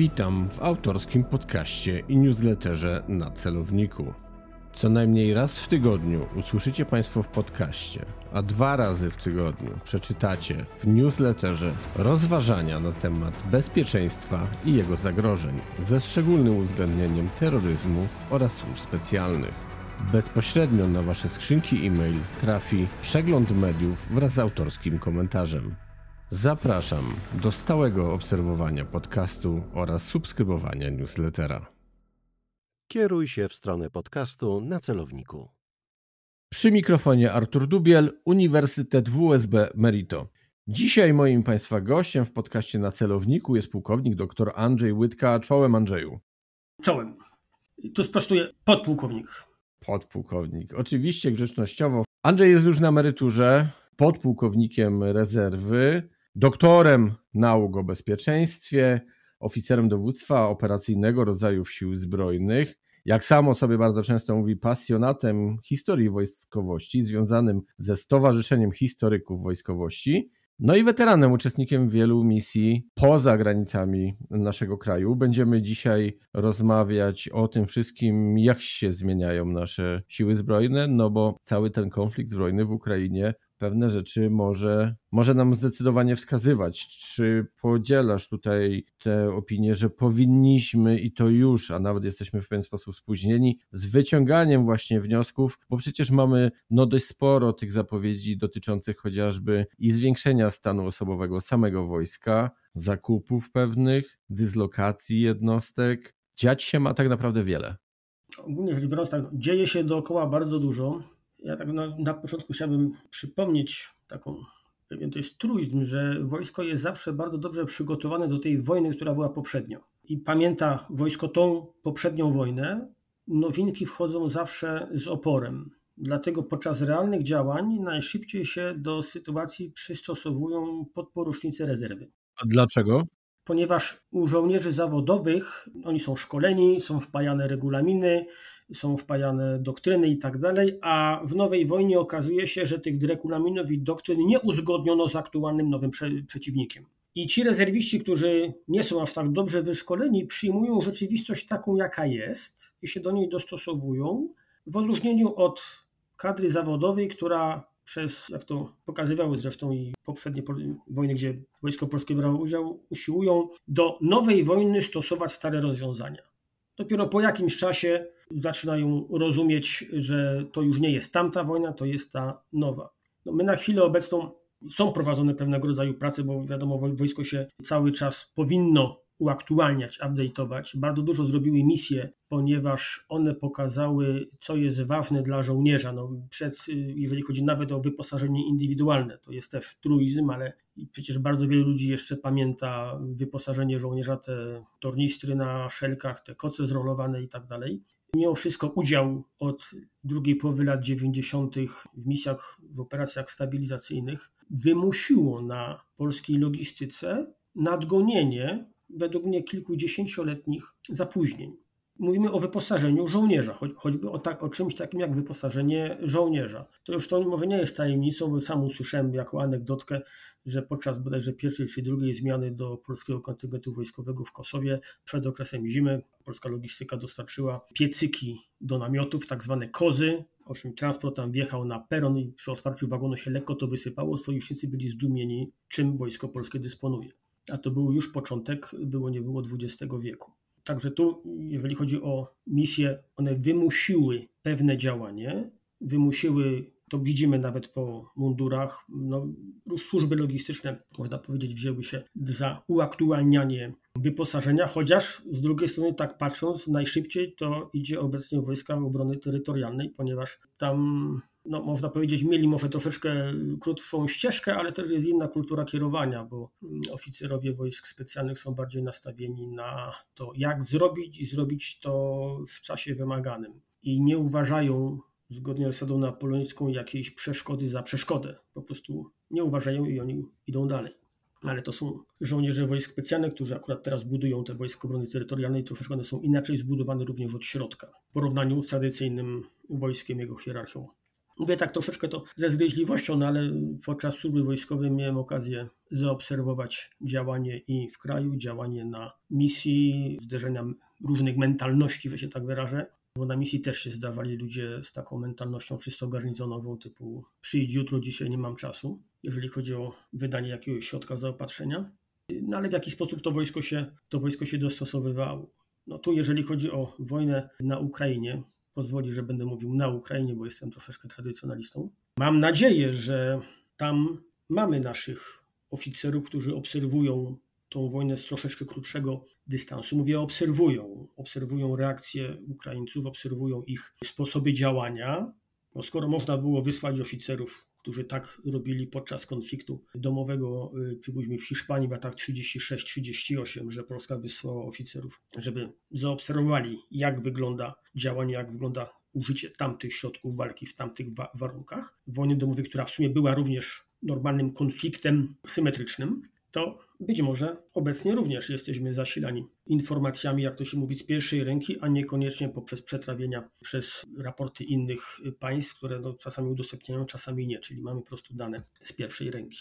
Witam w autorskim podcaście i newsletterze Na celowniku. Co najmniej raz w tygodniu usłyszycie Państwo w podcaście, a 2 razy w tygodniu przeczytacie w newsletterze rozważania na temat bezpieczeństwa i jego zagrożeń, ze szczególnym uwzględnieniem terroryzmu oraz służb specjalnych. Bezpośrednio na Wasze skrzynki e-mail trafi przegląd mediów wraz z autorskim komentarzem. Zapraszam do stałego obserwowania podcastu oraz subskrybowania newslettera. Kieruj się w stronę podcastu Na celowniku. Przy mikrofonie Artur Dubiel, Uniwersytet WSB Merito. Dzisiaj moim Państwa gościem w podcaście Na celowniku jest pułkownik dr Andrzej Łydka. Czołem, Andrzeju. Czołem. Tu sprostuję, podpułkownik. Podpułkownik. Oczywiście grzecznościowo. Andrzej jest już na emeryturze, podpułkownikiem rezerwy, doktorem nauk o bezpieczeństwie, oficerem dowództwa operacyjnego rodzajów sił zbrojnych. Jak samo sobie bardzo często mówi, pasjonatem historii wojskowości, związanym ze Stowarzyszeniem Historyków Wojskowości. No i weteranem, uczestnikiem wielu misji poza granicami naszego kraju. Będziemy dzisiaj rozmawiać o tym wszystkim, jak się zmieniają nasze siły zbrojne, no bo cały ten konflikt zbrojny w Ukrainie pewne rzeczy może nam zdecydowanie wskazywać. Czy podzielasz tutaj tę opinię, że powinniśmy i to już, a nawet jesteśmy w pewien sposób spóźnieni z wyciąganiem właśnie wniosków, bo przecież mamy dość sporo tych zapowiedzi dotyczących chociażby i zwiększenia stanu osobowego samego wojska, zakupów pewnych, dyslokacji jednostek. Dziać się ma tak naprawdę wiele. Ogólnie rzecz biorąc, tak, dzieje się dookoła bardzo dużo. Ja tak na początku chciałbym przypomnieć pewien to jest truizm, że wojsko jest zawsze bardzo dobrze przygotowane do tej wojny, która była poprzednio. I pamięta wojsko tą poprzednią wojnę, nowinki wchodzą zawsze z oporem. Dlatego podczas realnych działań najszybciej się do sytuacji przystosowują podporucznicy rezerwy. A dlaczego? Ponieważ u żołnierzy zawodowych oni są szkoleni, są wpajane regulaminy, są wpajane doktryny i tak dalej, a w nowej wojnie okazuje się, że tych regulaminów i doktryn nie uzgodniono z aktualnym nowym przeciwnikiem. I ci rezerwiści, którzy nie są aż tak dobrze wyszkoleni, przyjmują rzeczywistość taką, jaka jest i się do niej dostosowują, w odróżnieniu od kadry zawodowej, która przez, jak to pokazywały zresztą i poprzednie wojny, gdzie Wojsko Polskie brało udział, usiłują do nowej wojny stosować stare rozwiązania. Dopiero po jakimś czasie zaczynają rozumieć, że to już nie jest tamta wojna, to jest ta nowa. My na chwilę obecną są prowadzone pewnego rodzaju prace, bo wiadomo, wojsko się cały czas powinno uaktualniać, update'ować. Bardzo dużo zrobiły misje, ponieważ one pokazały, co jest ważne dla żołnierza. Jeżeli chodzi nawet o wyposażenie indywidualne, to jest też truizm, ale przecież bardzo wielu ludzi jeszcze pamięta wyposażenie żołnierza, te tornistry na szelkach, te koce zrolowane i tak dalej. Mimo wszystko udział od drugiej połowy lat 90. w misjach, w operacjach stabilizacyjnych wymusiło na polskiej logistyce nadgonienie według mnie kilkudziesięcioletnich zapóźnień. Mówimy o wyposażeniu żołnierza, choćby o czymś takim jak wyposażenie żołnierza. To już to może nie jest tajemnicą, bo sam usłyszałem jako anegdotkę, że podczas bodajże pierwszej czy drugiej zmiany do polskiego kontyngentu wojskowego w Kosowie przed okresem zimy polska logistyka dostarczyła piecyki do namiotów, tak zwane kozy, o czym transport tam wjechał na peron i przy otwarciu wagonu się lekko to wysypało. Sojusznicy byli zdumieni, czym wojsko polskie dysponuje. A to był już początek, było nie było XX wieku. Także tu, jeżeli chodzi o misje, one wymusiły pewne działanie, to widzimy nawet po mundurach, służby logistyczne, można powiedzieć, wzięły się za uaktualnianie wyposażenia, chociaż z drugiej strony, tak patrząc, najszybciej to idzie obecnie Wojska Obrony Terytorialnej, ponieważ tam, można powiedzieć, mieli może troszeczkę krótszą ścieżkę, ale też jest inna kultura kierowania, bo oficerowie wojsk specjalnych są bardziej nastawieni na to, jak zrobić i zrobić to w czasie wymaganym. I nie uważają, zgodnie z zasadą napoleońską, jakiejś przeszkody za przeszkodę. Po prostu nie uważają i oni idą dalej. Ale to są żołnierze wojsk specjalnych, którzy akurat teraz budują te Wojska Obrony Terytorialnej. Troszeczkę one są inaczej zbudowane również od środka w porównaniu z tradycyjnym wojskiem, jego hierarchią. Mówię tak troszeczkę to ze zgryźliwością, no ale podczas służby wojskowej miałem okazję zaobserwować działanie i w kraju, działanie na misji, zderzenia różnych mentalności, że się tak wyrażę. Bo na misji też się zdawali ludzie z taką mentalnością czysto garnizonową, typu przyjdź jutro, dzisiaj nie mam czasu, jeżeli chodzi o wydanie jakiegoś środka zaopatrzenia. No ale w jaki sposób to wojsko się dostosowywało. No tu jeżeli chodzi o wojnę na Ukrainie, pozwoli, że będę mówił na Ukrainie, bo jestem troszeczkę tradycjonalistą. Mam nadzieję, że tam mamy naszych oficerów, którzy obserwują tą wojnę z troszeczkę krótszego dystansu. Mówię, obserwują reakcje Ukraińców, obserwują ich sposoby działania. No, skoro można było wysłać oficerów, którzy tak robili podczas konfliktu domowego, przypuśćmy w Hiszpanii w latach 36-38, że Polska wysłała oficerów, żeby zaobserwowali, jak wygląda działanie, jak wygląda użycie tamtych środków walki w tamtych warunkach wojny domowej, która w sumie była również normalnym konfliktem symetrycznym, to być może obecnie również jesteśmy zasilani informacjami, jak to się mówi, z pierwszej ręki, a niekoniecznie poprzez przetrawienia przez raporty innych państw, które no czasami udostępniają, czasami nie, czyli mamy po prostu dane z pierwszej ręki.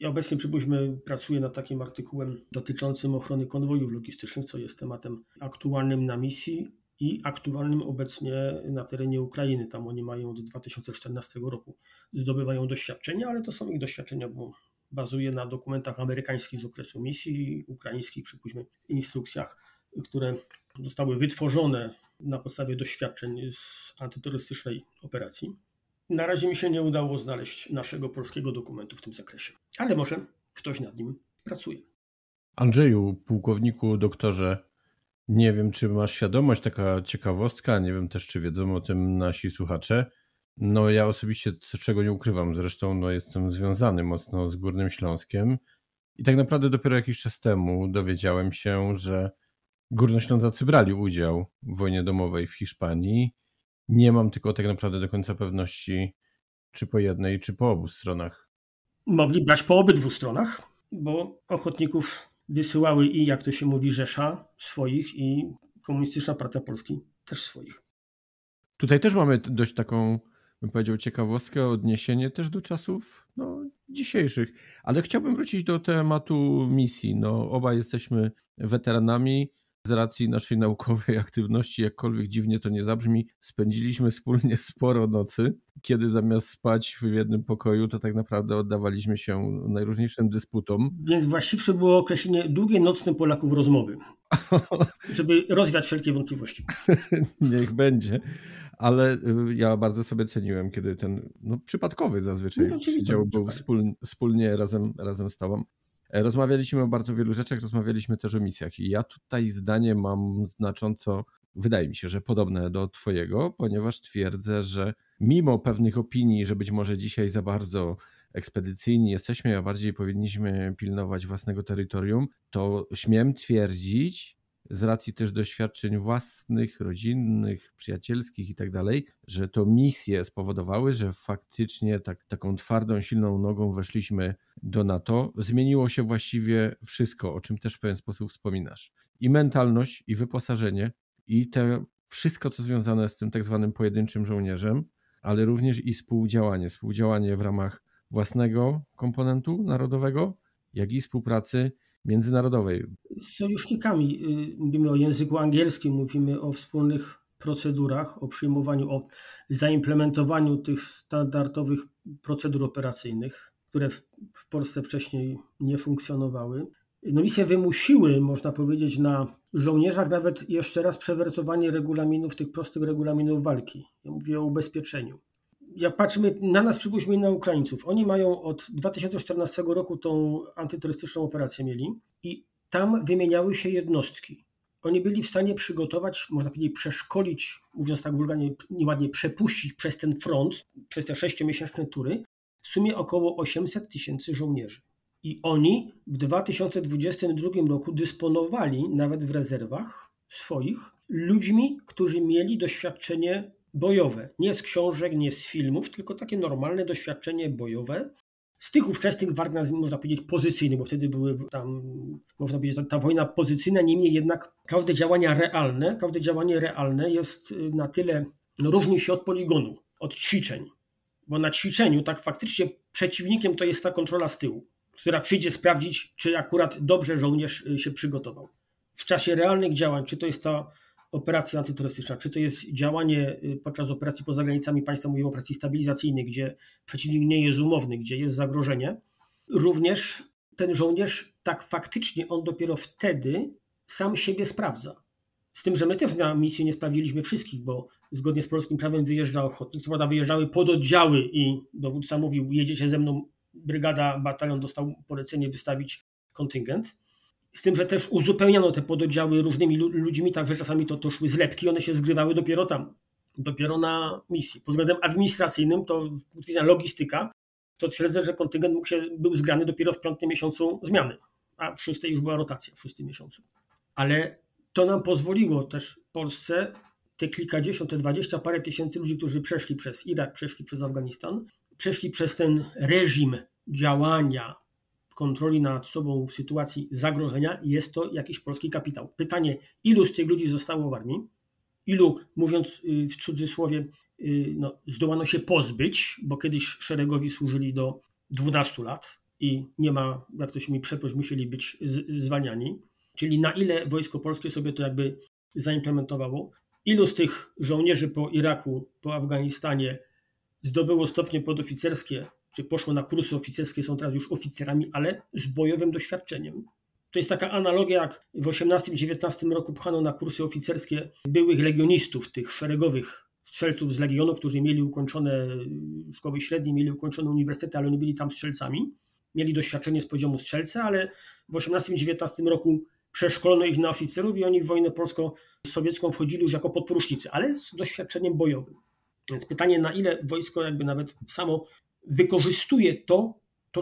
Ja obecnie, przypuśćmy, pracuję nad takim artykułem dotyczącym ochrony konwojów logistycznych, co jest tematem aktualnym na misji i aktualnym obecnie na terenie Ukrainy. Tam oni mają od 2014 roku, zdobywają doświadczenia, ale to są ich doświadczenia, bo bazuje na dokumentach amerykańskich z okresu misji i ukraińskich, przypuśćmy, instrukcjach, które zostały wytworzone na podstawie doświadczeń z antyterrorystycznej operacji. Na razie mi się nie udało znaleźć naszego polskiego dokumentu w tym zakresie, ale może ktoś nad nim pracuje. Andrzeju, pułkowniku, doktorze, nie wiem, czy masz świadomość, taka ciekawostka, nie wiem też, czy wiedzą o tym nasi słuchacze. No ja osobiście, czego nie ukrywam, zresztą no, jestem związany mocno z Górnym Śląskiem i tak naprawdę dopiero jakiś czas temu dowiedziałem się, że Górnoślązacy brali udział w wojnie domowej w Hiszpanii. Nie mam tylko tak naprawdę do końca pewności, czy po jednej, czy po obu stronach. Mogli brać po obydwu stronach, bo ochotników wysyłały i, jak to się mówi, Rzesza swoich i Komunistyczna Partia Polski też swoich. Tutaj też mamy dość taką, bym powiedział, ciekawostkę, odniesienie też do czasów dzisiejszych. Ale chciałbym wrócić do tematu misji. No, obaj jesteśmy weteranami. Z racji naszej naukowej aktywności, jakkolwiek dziwnie to nie zabrzmi, spędziliśmy wspólnie sporo nocy, kiedy zamiast spać w jednym pokoju, to tak naprawdę oddawaliśmy się najróżniejszym dysputom. Więc właściwsze było określenie długie nocne Polaków rozmowy, żeby rozwiać wszelkie wątpliwości. Niech będzie. Ale ja bardzo sobie ceniłem, kiedy ten przypadkowy zazwyczaj dział był wspólnie razem z tobą. Rozmawialiśmy o bardzo wielu rzeczach, rozmawialiśmy też o misjach i ja tutaj zdanie mam znacząco, wydaje mi się, że podobne do twojego, ponieważ twierdzę, że mimo pewnych opinii, że być może dzisiaj za bardzo ekspedycyjni jesteśmy, a bardziej powinniśmy pilnować własnego terytorium, to śmiem twierdzić, z racji też doświadczeń własnych, rodzinnych, przyjacielskich i tak dalej, że to misje spowodowały, że faktycznie taką twardą, silną nogą weszliśmy do NATO. Zmieniło się właściwie wszystko, o czym też w pewien sposób wspominasz. I mentalność, i wyposażenie, i te wszystko, co związane z tym tak zwanym pojedynczym żołnierzem, ale również i współdziałanie. Współdziałanie w ramach własnego komponentu narodowego, jak i współpracy międzynarodowej. Z sojusznikami. Mówimy o języku angielskim, mówimy o wspólnych procedurach, o przyjmowaniu, o zaimplementowaniu tych standardowych procedur operacyjnych, które w Polsce wcześniej nie funkcjonowały. Misje wymusiły, można powiedzieć, na żołnierzach nawet jeszcze raz przewertowanie regulaminów, tych prostych regulaminów walki. Ja mówię o ubezpieczeniu. Jak patrzymy na nas, przypuśćmy, na Ukraińców. Oni mają od 2014 roku tą antyterrorystyczną operację mieli i tam wymieniały się jednostki. Oni byli w stanie przygotować, można powiedzieć, przeszkolić, mówiąc tak wulgarnie, nieładnie, przepuścić przez ten front, przez te 6-miesięczne tury, w sumie około 800 000 żołnierzy. I oni w 2022 roku dysponowali nawet w rezerwach swoich ludźmi, którzy mieli doświadczenie bojowe. Nie z książek, nie z filmów, tylko takie normalne doświadczenie bojowe. Z tych ówczesnych walk, można powiedzieć, pozycyjnych, bo wtedy były tam, można powiedzieć, ta wojna pozycyjna, niemniej jednak każde działanie realne jest na tyle, różni się od poligonu, od ćwiczeń. bo na ćwiczeniu tak faktycznie przeciwnikiem to jest ta kontrola z tyłu, która przyjdzie sprawdzić, czy akurat dobrze żołnierz się przygotował. W czasie realnych działań, czy to jest ta operacja antyterrorystyczna, czy to jest działanie podczas operacji poza granicami państwa, mówimy o operacji stabilizacyjnej, gdzie przeciwnik nie jest umowny, gdzie jest zagrożenie, również ten żołnierz tak faktycznie on dopiero wtedy sam siebie sprawdza. Z tym, że my też na misję nie sprawdziliśmy wszystkich, bo zgodnie z polskim prawem wyjeżdżał ochotnik. Co prawda wyjeżdżały pododdziały i dowódca mówił, jedziecie ze mną, brygada, batalion dostał polecenie wystawić kontyngent. Z tym, że też uzupełniano te pododdziały różnymi ludźmi, także czasami to szły zlepki, one się zgrywały dopiero tam, dopiero na misji. Pod względem administracyjnym, to logistyka, to twierdzę, że kontyngent był zgrany dopiero w 5. miesiącu zmiany, a w 6. już była rotacja, w 6. miesiącu. Ale to nam pozwoliło też Polsce te kilkadziesiąt, te 20 parę tysięcy ludzi, którzy przeszli przez Irak, przeszli przez Afganistan, przeszli przez ten reżim działania, kontroli nad sobą w sytuacji zagrożenia, jest to jakiś polski kapitał. Pytanie, ilu z tych ludzi zostało w armii, ilu, mówiąc w cudzysłowie, no, zdołano się pozbyć, bo kiedyś szeregowi służyli do 12 lat i nie ma, jak to się mi przeproś, musieli być zwalniani. Czyli na ile Wojsko Polskie sobie to jakby zaimplementowało, ilu z tych żołnierzy po Iraku, po Afganistanie zdobyło stopnie podoficerskie, czy poszło na kursy oficerskie, są teraz już oficerami, ale z bojowym doświadczeniem. To jest taka analogia, jak w 18-19 roku pchano na kursy oficerskie byłych legionistów, tych szeregowych strzelców z Legionu, którzy mieli ukończone szkoły średnie, mieli ukończone uniwersytety, ale nie byli tam strzelcami. Mieli doświadczenie z poziomu strzelca, ale w 18-19 roku przeszkolono ich na oficerów i oni w wojnę polsko-sowiecką wchodzili już jako podporucznicy, ale z doświadczeniem bojowym. Więc pytanie, na ile wojsko jakby nawet samo wykorzystuje to,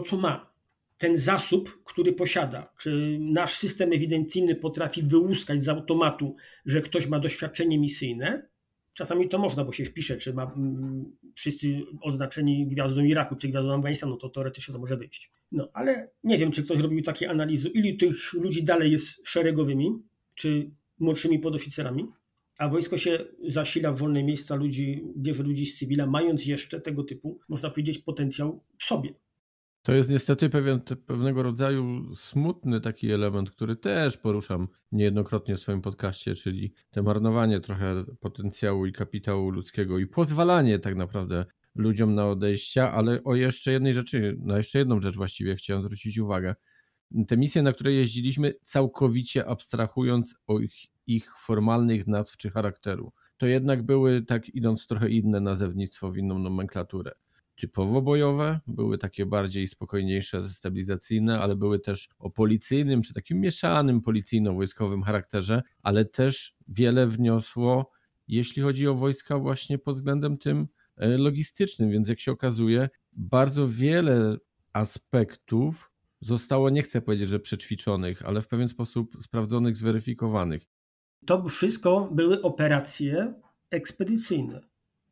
co ma. Ten zasób, który posiada. Czy nasz system ewidencyjny potrafi wyłuskać z automatu, że ktoś ma doświadczenie misyjne? Czasami to można, bo się wpisze, czy ma wszyscy oznaczeni gwiazdą Iraku, czy gwiazdą Afganistanu, to teoretycznie to może wyjść. No, ale nie wiem, czy ktoś robił takie analizy, ilu tych ludzi dalej jest szeregowymi, czy młodszymi podoficerami, a wojsko się zasila w wolne miejsca ludzi, bierze ludzi z cywila, mając jeszcze tego typu, można powiedzieć, potencjał w sobie. To jest niestety pewnego rodzaju smutny taki element, który też poruszam niejednokrotnie w swoim podcaście, czyli te marnowanie trochę potencjału i kapitału ludzkiego i pozwalanie tak naprawdę ludziom na odejścia, ale na jeszcze jedną rzecz właściwie chciałem zwrócić uwagę. Te misje, na które jeździliśmy, całkowicie abstrahując od ich formalnych nazw czy charakteru, to jednak były, tak idąc trochę inne nazewnictwo, w inną nomenklaturę. Typowo bojowe, były takie bardziej spokojniejsze, stabilizacyjne, ale były też o policyjnym czy takim mieszanym policyjno-wojskowym charakterze, ale też wiele wniosło, jeśli chodzi o wojska właśnie pod względem tym logistycznym, więc jak się okazuje, bardzo wiele aspektów zostało, nie chcę powiedzieć, że przećwiczonych, ale w pewien sposób sprawdzonych, zweryfikowanych. To wszystko były operacje ekspedycyjne,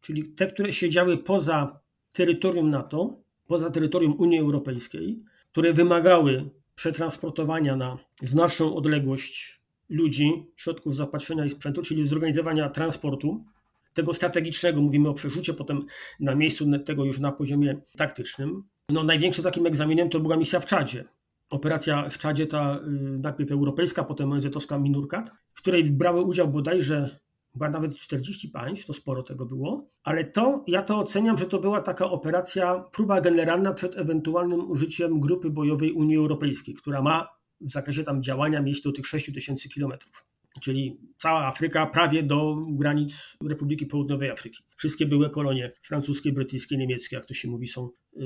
czyli te, które się działy poza terytorium NATO, poza terytorium Unii Europejskiej, które wymagały przetransportowania na znaczną odległość ludzi, środków zaopatrzenia i sprzętu, czyli zorganizowania transportu, tego strategicznego, mówimy o przerzucie potem na miejscu, tego już na poziomie taktycznym. No, największym takim egzaminem to była misja w Czadzie. Operacja w Czadzie, ta najpierw europejska, potem ONZ-owska Minurkat, w której brały udział bodajże chyba nawet 40 państw, to sporo tego było, ale ja to oceniam, że to była taka operacja, próba generalna przed ewentualnym użyciem grupy bojowej Unii Europejskiej, która ma w zakresie tam działania mieć do tych 6000 kilometrów, czyli cała Afryka prawie do granic Republiki Południowej Afryki. Wszystkie były kolonie francuskie, brytyjskie, niemieckie, jak to się mówi,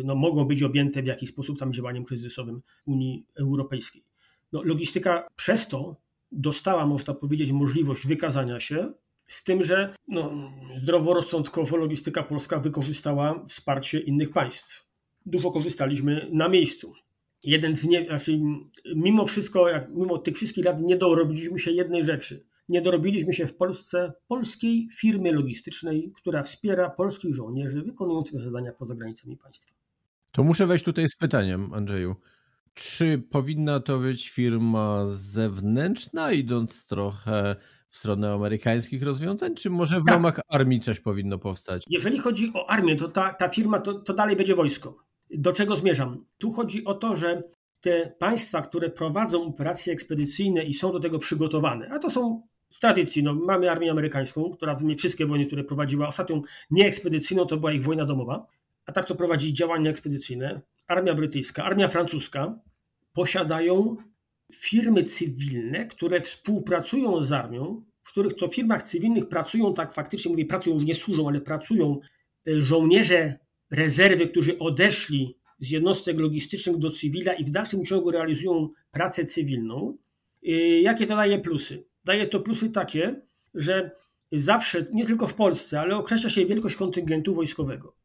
mogą być objęte w jakiś sposób tam działaniem kryzysowym Unii Europejskiej. No, logistyka przez to dostała, można powiedzieć, możliwość wykazania się. Z tym, że zdroworozsądkowo logistyka polska wykorzystała wsparcie innych państw. Dużo korzystaliśmy na miejscu. Mimo wszystko, mimo tych wszystkich lat nie dorobiliśmy się jednej rzeczy. Nie dorobiliśmy się w Polsce polskiej firmy logistycznej, która wspiera polskich żołnierzy wykonujących zadania poza granicami państwa. To muszę wejść tutaj z pytaniem, Andrzeju. Czy powinna to być firma zewnętrzna, idąc trochę w stronę amerykańskich rozwiązań, czy może w ramach armii coś powinno powstać? Jeżeli chodzi o armię, to ta firma to dalej będzie wojsko. Do czego zmierzam? Tu chodzi o to, że te państwa, które prowadzą operacje ekspedycyjne i są do tego przygotowane, a to są w tradycji, no, mamy armię amerykańską, która wszystkie wojny, które prowadziła, ostatnią nieekspedycyjną to była ich wojna domowa, a tak to prowadzi działania ekspedycyjne, armia brytyjska, armia francuska, posiadają firmy cywilne, które współpracują z armią, w których to firmach cywilnych pracują, tak faktycznie mówię, pracują, już nie służą, ale pracują żołnierze rezerwy, którzy odeszli z jednostek logistycznych do cywila i w dalszym ciągu realizują pracę cywilną. Jakie to daje plusy? Daje to plusy takie, że zawsze, nie tylko w Polsce, ale określa się wielkość kontyngentu wojskowego.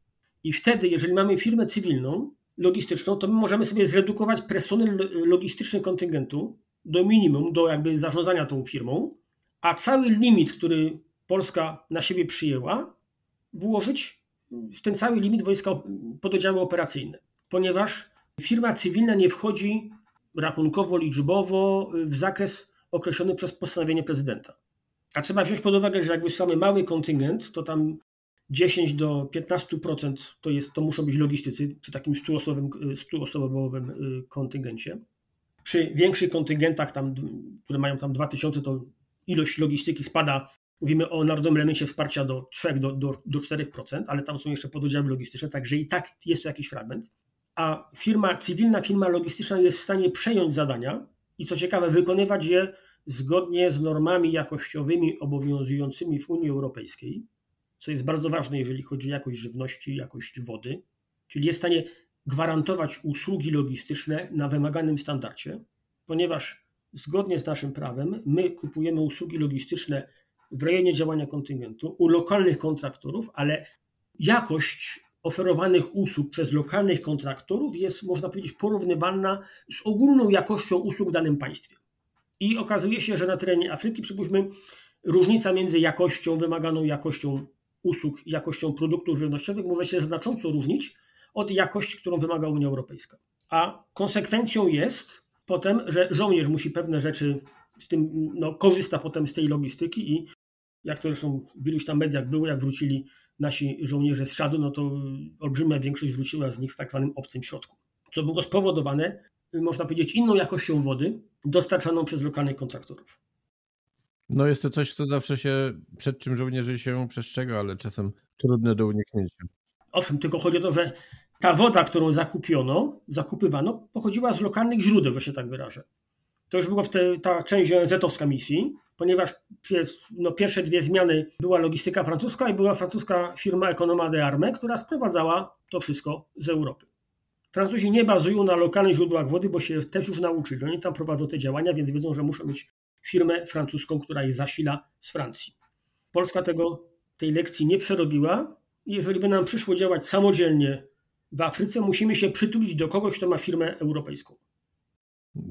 I wtedy, jeżeli mamy firmę cywilną, logistyczną, to my możemy sobie zredukować personel logistyczny kontyngentu do minimum, do jakby zarządzania tą firmą, a cały limit, który Polska na siebie przyjęła, włożyć w ten cały limit wojska pododdziały operacyjne. Ponieważ firma cywilna nie wchodzi rachunkowo, liczbowo w zakres określony przez postanowienie prezydenta. A trzeba wziąć pod uwagę, że jak wysyłamy mały kontyngent, to tam 10 do 15% to muszą być logistycy przy takim 100-osobowym kontyngencie. Przy większych kontyngentach, tam, które mają tam 2000, to ilość logistyki spada, mówimy o Narodowym Elemencie Wsparcia do 3-4%, ale tam są jeszcze pododdziały logistyczne, także i tak jest to jakiś fragment. A firma logistyczna jest w stanie przejąć zadania i co ciekawe wykonywać je zgodnie z normami jakościowymi obowiązującymi w Unii Europejskiej, co jest bardzo ważne, jeżeli chodzi o jakość żywności, jakość wody, czyli jest w stanie gwarantować usługi logistyczne na wymaganym standardzie, ponieważ zgodnie z naszym prawem my kupujemy usługi logistyczne w rejonie działania kontyngentu u lokalnych kontraktorów, ale jakość oferowanych usług przez lokalnych kontraktorów jest, można powiedzieć, porównywalna z ogólną jakością usług w danym państwie. I okazuje się, że na terenie Afryki, przypuśćmy, różnica między jakością, wymaganą jakością usług, jakością produktów żywnościowych może się znacząco różnić od jakości, którą wymaga Unia Europejska. A konsekwencją jest potem, że żołnierz musi pewne rzeczy z tym, korzysta potem z tej logistyki i jak to zresztą w iluś tam mediach było, jak wrócili nasi żołnierze z Czadu, to olbrzymia większość wróciła z nich z tak zwanym obcym środku, co było spowodowane, można powiedzieć, inną jakością wody dostarczaną przez lokalnych kontraktorów. No jest to coś, co zawsze się, przed czym żołnierzy się przestrzega, ale czasem trudne do uniknięcia. Owszem, tylko chodzi o to, że ta woda, którą zakupywano, pochodziła z lokalnych źródeł, że się tak wyrażę. To już była ta część ONZ-owska misji, ponieważ przez pierwsze dwie zmiany była logistyka francuska i była francuska firma Economie d'Armée, która sprowadzała to wszystko z Europy. Francuzi nie bazują na lokalnych źródłach wody, bo się też już nauczyli. Oni tam prowadzą te działania, więc wiedzą, że muszą mieć firmę francuską, która ich zasila z Francji. Polska tej lekcji nie przerobiła. Jeżeli by nam przyszło działać samodzielnie w Afryce, musimy się przytulić do kogoś, kto ma firmę europejską.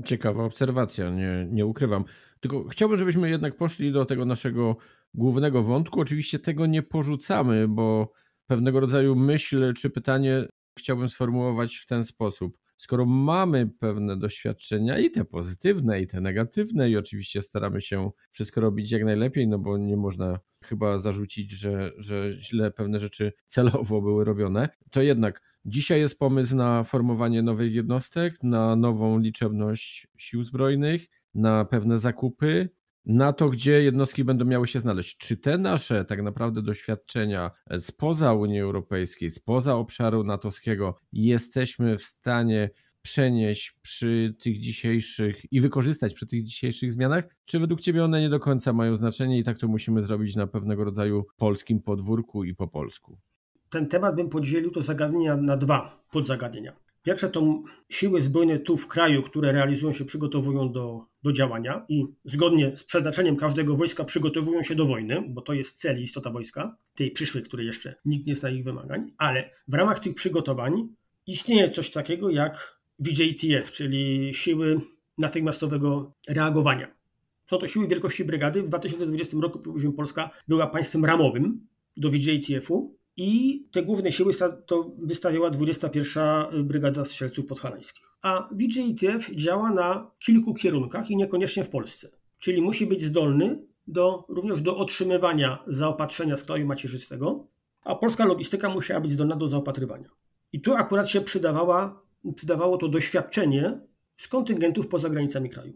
Ciekawa obserwacja, nie ukrywam. Tylko chciałbym, żebyśmy jednak poszli do tego naszego głównego wątku. Oczywiście tego nie porzucamy, bo pewnego rodzaju myśl czy pytanie chciałbym sformułować w ten sposób. Skoro mamy pewne doświadczenia i te pozytywne, i te negatywne i oczywiście staramy się wszystko robić jak najlepiej, bo nie można chyba zarzucić, że źle pewne rzeczy celowo były robione, to jednak dzisiaj jest pomysł na formowanie nowych jednostek, na nową liczebność sił zbrojnych, na pewne zakupy, na to, gdzie jednostki będą miały się znaleźć. Czy te nasze tak naprawdę doświadczenia spoza Unii Europejskiej, spoza obszaru natowskiego jesteśmy w stanie przenieść przy tych dzisiejszych i wykorzystać przy tych dzisiejszych zmianach? Czy według Ciebie one nie do końca mają znaczenie i tak to musimy zrobić na pewnego rodzaju polskim podwórku i po polsku? Ten temat bym podzielił to zagadnienia na dwa podzagadnienia. Pierwsze to siły zbrojne tu w kraju, które realizują się, przygotowują do działania i zgodnie z przeznaczeniem każdego wojska przygotowują się do wojny, bo to jest cel i istota wojska, tej przyszłej, której jeszcze nikt nie zna ich wymagań, ale w ramach tych przygotowań istnieje coś takiego jak VJTF, czyli siły natychmiastowego reagowania. Są to siły wielkości brygady. W 2020 roku Polska była państwem ramowym do VJTF-u. I te główne siły to wystawiała 21. Brygada Strzelców Podhalańskich. A VJTF działa na kilku kierunkach i niekoniecznie w Polsce. Czyli musi być zdolny również do otrzymywania zaopatrzenia z kraju macierzystego, a polska logistyka musiała być zdolna do zaopatrywania. I tu akurat się przydawało to doświadczenie z kontyngentów poza granicami kraju.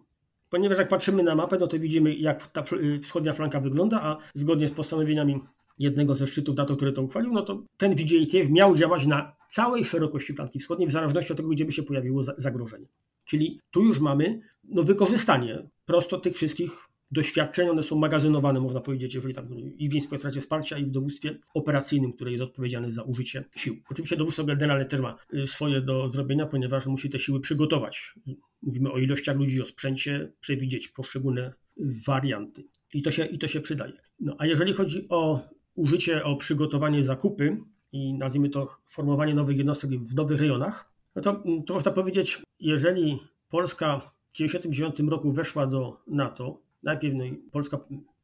Ponieważ jak patrzymy na mapę, no to widzimy, jak ta wschodnia flanka wygląda, a zgodnie z postanowieniami jednego ze szczytów NATO, który to uchwalił, no to ten VJTF miał działać na całej szerokości flanki wschodniej, w zależności od tego, gdzie by się pojawiło zagrożenie. Czyli tu już mamy wykorzystanie prosto tych wszystkich doświadczeń, one są magazynowane, można powiedzieć, jeżeli tam, i w Inspektoracie Wsparcia, i w Dowództwie Operacyjnym, które jest odpowiedzialne za użycie sił. Oczywiście Dowództwo Generalne też ma swoje do zrobienia, ponieważ musi te siły przygotować. Mówimy o ilościach ludzi, o sprzęcie, przewidzieć poszczególne warianty. I to się przydaje. No, a jeżeli chodzi o użycie, o przygotowanie, zakupy i nazwijmy to formowanie nowych jednostek w nowych rejonach, no to można powiedzieć, jeżeli Polska w 1999 roku weszła do NATO, najpierw Polska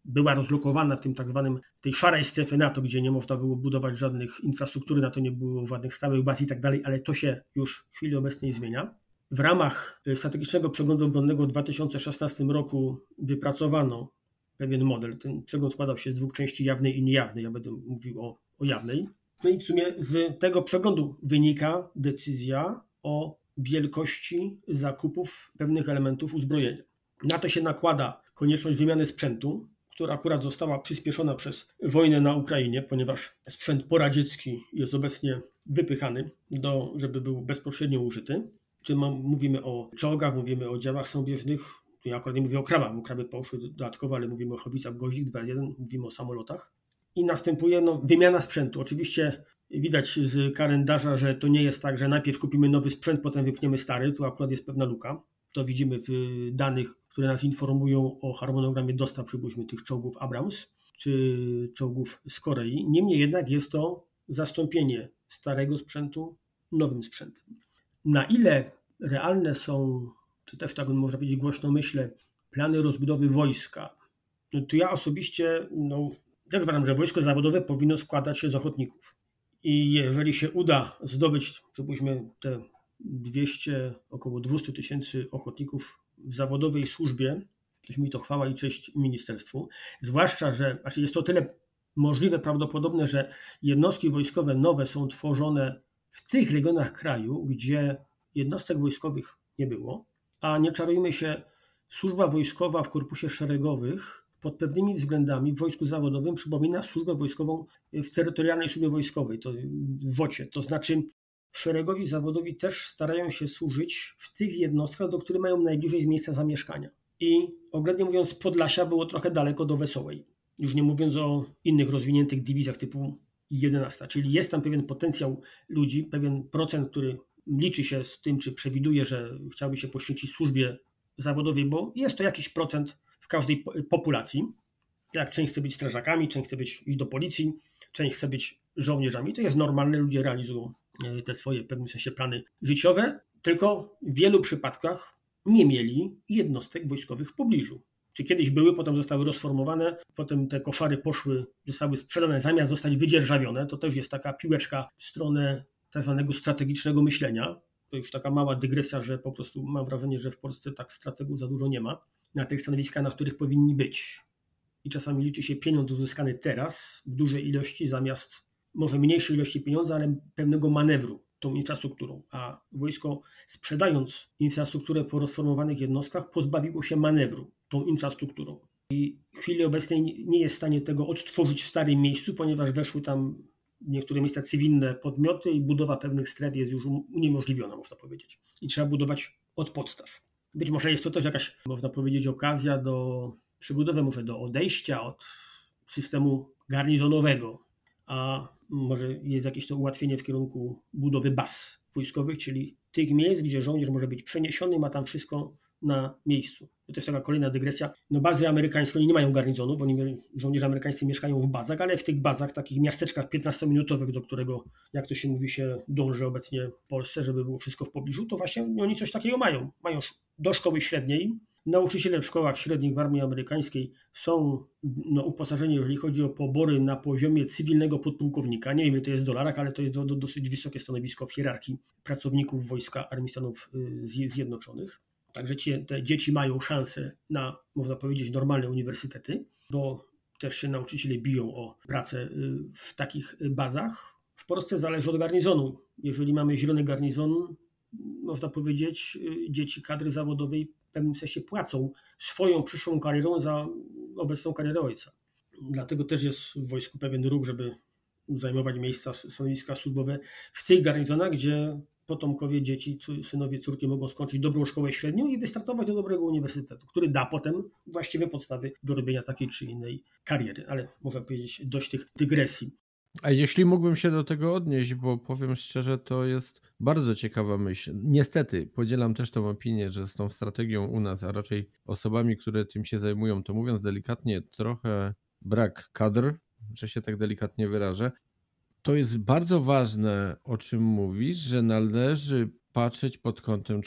była rozlokowana w tym tak zwanym, tej szarej strefie NATO, gdzie nie można było budować żadnych infrastruktury, na to nie było żadnych stałych baz i tak dalej, ale to się już w chwili obecnej zmienia. W ramach strategicznego przeglądu obronnego w 2016 roku wypracowano pewien model. Ten przegląd składał się z dwóch części, jawnej i niejawnej. Ja będę mówił o jawnej. No i w sumie z tego przeglądu wynika decyzja o wielkości zakupów pewnych elementów uzbrojenia. Na to się nakłada konieczność wymiany sprzętu, która akurat została przyspieszona przez wojnę na Ukrainie, ponieważ sprzęt poradziecki jest obecnie wypychany, żeby był bezpośrednio użyty. Czyli mówimy o czołgach, mówimy o działach samobieżnych. Ja akurat nie mówię o krabach, bo kraby poszły dodatkowo, ale mówimy o hobicach Goździk 2.1, mówimy o samolotach. I następuje wymiana sprzętu. Oczywiście widać z kalendarza, że to nie jest tak, że najpierw kupimy nowy sprzęt, potem wypniemy stary. Tu akurat jest pewna luka. To widzimy w danych, które nas informują o harmonogramie dostaw, przypuśćmy, tych czołgów Abrams czy czołgów z Korei. Niemniej jednak jest to zastąpienie starego sprzętu nowym sprzętem. Na ile realne są, to też tak można powiedzieć głośno myślę, plany rozbudowy wojska, to ja osobiście też uważam, że wojsko zawodowe powinno składać się z ochotników. I jeżeli się uda zdobyć, przypuśćmy, te około 200 tysięcy ochotników w zawodowej służbie, to mi to chwała i cześć ministerstwu. Zwłaszcza, że jest to tyle możliwe, prawdopodobne, że jednostki wojskowe nowe są tworzone w tych regionach kraju, gdzie jednostek wojskowych nie było, a nie czarujmy się, służba wojskowa w korpusie szeregowych pod pewnymi względami w wojsku zawodowym przypomina służbę wojskową w terytorialnej służbie wojskowej, to w WOCIE, to znaczy szeregowi zawodowi też starają się służyć w tych jednostkach, do których mają najbliżej z miejsca zamieszkania. I oględnie mówiąc, Podlasia było trochę daleko do Wesołej, już nie mówiąc o innych rozwiniętych dywizjach typu 11, czyli jest tam pewien potencjał ludzi, pewien procent, który liczy się z tym, czy przewiduje, że chciałby się poświęcić służbie zawodowej, bo jest to jakiś procent w każdej populacji. Jak część chce być strażakami, część chce iść do policji, część chce być żołnierzami. To jest normalne, ludzie realizują te swoje w pewnym sensie plany życiowe, tylko w wielu przypadkach nie mieli jednostek wojskowych w pobliżu. Czy kiedyś były, potem zostały rozformowane, potem te koszary zostały sprzedane, zamiast zostać wydzierżawione. To też jest taka piłeczka w stronę tak zwanego strategicznego myślenia. To już taka mała dygresja, że po prostu mam wrażenie, że w Polsce tak strategów za dużo nie ma na tych stanowiskach, na których powinni być. I czasami liczy się pieniądz uzyskany teraz w dużej ilości zamiast może mniejszej ilości pieniądza, ale pewnego manewru tą infrastrukturą. A wojsko, sprzedając infrastrukturę po rozformowanych jednostkach, pozbawiło się manewru tą infrastrukturą. I w chwili obecnej nie jest w stanie tego odtworzyć w starym miejscu, ponieważ weszły tam niektóre miejsca cywilne podmioty i budowa pewnych stref jest już uniemożliwiona, można powiedzieć. I trzeba budować od podstaw. Być może jest to też jakaś, można powiedzieć, okazja do przebudowy, może do odejścia od systemu garnizonowego, a może jest jakieś to ułatwienie w kierunku budowy baz wojskowych, czyli tych miejsc, gdzie żołnierz może być przeniesiony, ma tam wszystko na miejscu. To też taka kolejna dygresja. Bazy amerykańskie nie mają garnizonów, bo żołnierze amerykańscy mieszkają w bazach, ale w tych bazach, takich miasteczkach 15-minutowych, do którego, jak to się mówi, się dąży obecnie w Polsce, żeby było wszystko w pobliżu, to właśnie oni coś takiego mają. Mają do szkoły średniej. Nauczyciele w szkołach średnich w armii amerykańskiej są uposażeni, jeżeli chodzi o pobory na poziomie cywilnego podpułkownika. Nie wiem, ile to jest w dolarach, ale to jest dosyć wysokie stanowisko w hierarchii pracowników wojska Armii Stanów Zjednoczonych. Także te dzieci mają szansę na, można powiedzieć, normalne uniwersytety, bo też się nauczyciele biją o pracę w takich bazach. W Polsce zależy od garnizonu. Jeżeli mamy zielony garnizon, można powiedzieć, dzieci kadry zawodowej w pewnym sensie płacą swoją przyszłą karierą za obecną karierę ojca. Dlatego też jest w wojsku pewien ruch, żeby zajmować miejsca, stanowiska służbowe w tych garnizonach, gdzie potomkowie, dzieci, synowie, córki mogą skończyć dobrą szkołę średnią i wystartować do dobrego uniwersytetu, który da potem właściwe podstawy do robienia takiej czy innej kariery. Ale można powiedzieć, dość tych dygresji. A jeśli mógłbym się do tego odnieść, bo powiem szczerze, to jest bardzo ciekawa myśl. Niestety, podzielam też tą opinię, że z tą strategią u nas, a raczej osobami, które tym się zajmują, to mówiąc delikatnie, trochę brak kadr, że się tak delikatnie wyrażę. To jest bardzo ważne, o czym mówisz, że należy patrzeć pod kątem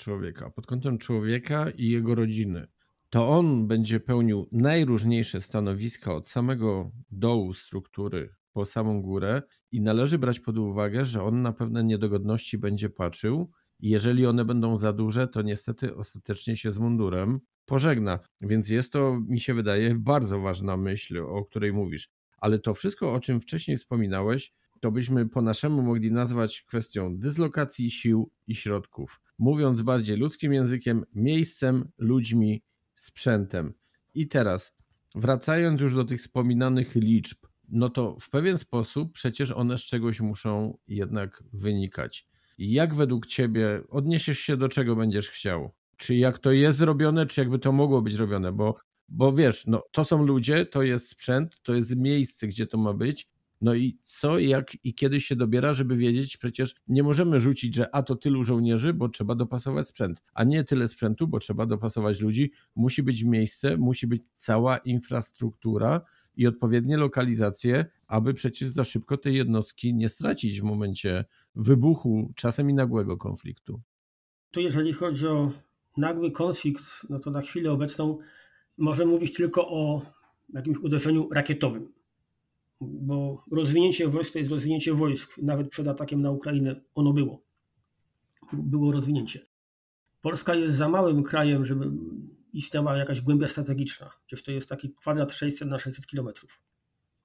człowieka i jego rodziny. To on będzie pełnił najróżniejsze stanowiska od samego dołu struktury po samą górę i należy brać pod uwagę, że on na pewne niedogodności będzie patrzył. Jeżeli one będą za duże, to niestety ostatecznie się z mundurem pożegna. Więc jest to, mi się wydaje, bardzo ważna myśl, o której mówisz. Ale to wszystko, o czym wcześniej wspominałeś, to byśmy po naszemu mogli nazwać kwestią dyslokacji sił i środków. Mówiąc bardziej ludzkim językiem, miejscem, ludźmi, sprzętem. I teraz, wracając już do tych wspominanych liczb, no to w pewien sposób przecież one z czegoś muszą jednak wynikać. Jak według Ciebie odniesiesz się do czego będziesz chciał? Czy jak to jest zrobione, czy jakby to mogło być robione? Bo wiesz, no to są ludzie, to jest sprzęt, to jest miejsce, gdzie to ma być. No i co, jak i kiedy się dobiera, żeby wiedzieć, przecież nie możemy rzucić, że a to tylu żołnierzy, bo trzeba dopasować sprzęt, a nie tyle sprzętu, bo trzeba dopasować ludzi. Musi być miejsce, musi być cała infrastruktura i odpowiednie lokalizacje, aby przecież za szybko tej jednostki nie stracić w momencie wybuchu, czasem i nagłego konfliktu. To jeżeli chodzi o nagły konflikt, no to na chwilę obecną może mówić tylko o jakimś uderzeniu rakietowym. Bo rozwinięcie wojsk to jest rozwinięcie wojsk. Nawet przed atakiem na Ukrainę ono było. Było rozwinięcie. Polska jest za małym krajem, żeby istniała jakaś głębia strategiczna. Przecież to jest taki kwadrat 600 na 600 kilometrów.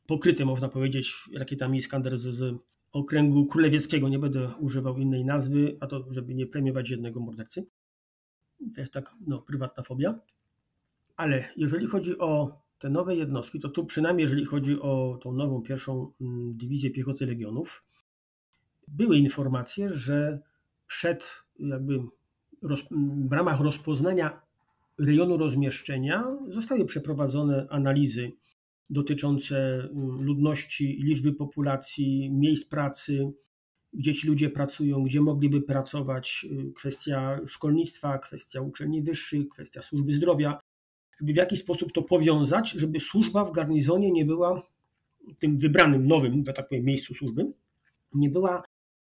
Pokryty, można powiedzieć, rakietami Iskander z Okręgu Królewieckiego. Nie będę używał innej nazwy, a to żeby nie premiować jednego mordercy. To jest tak, no, prywatna fobia. Ale jeżeli chodzi o te nowe jednostki, to tu przynajmniej jeżeli chodzi o tą nową pierwszą dywizję piechoty Legionów, były informacje, że w ramach rozpoznania rejonu rozmieszczenia zostały przeprowadzone analizy dotyczące ludności, liczby populacji, miejsc pracy, gdzie ci ludzie pracują, gdzie mogliby pracować, kwestia szkolnictwa, kwestia uczelni wyższych, kwestia służby zdrowia, żeby w jakiś sposób to powiązać, żeby służba w garnizonie nie była, tym wybranym nowym, że tak powiem, miejscu służby, nie była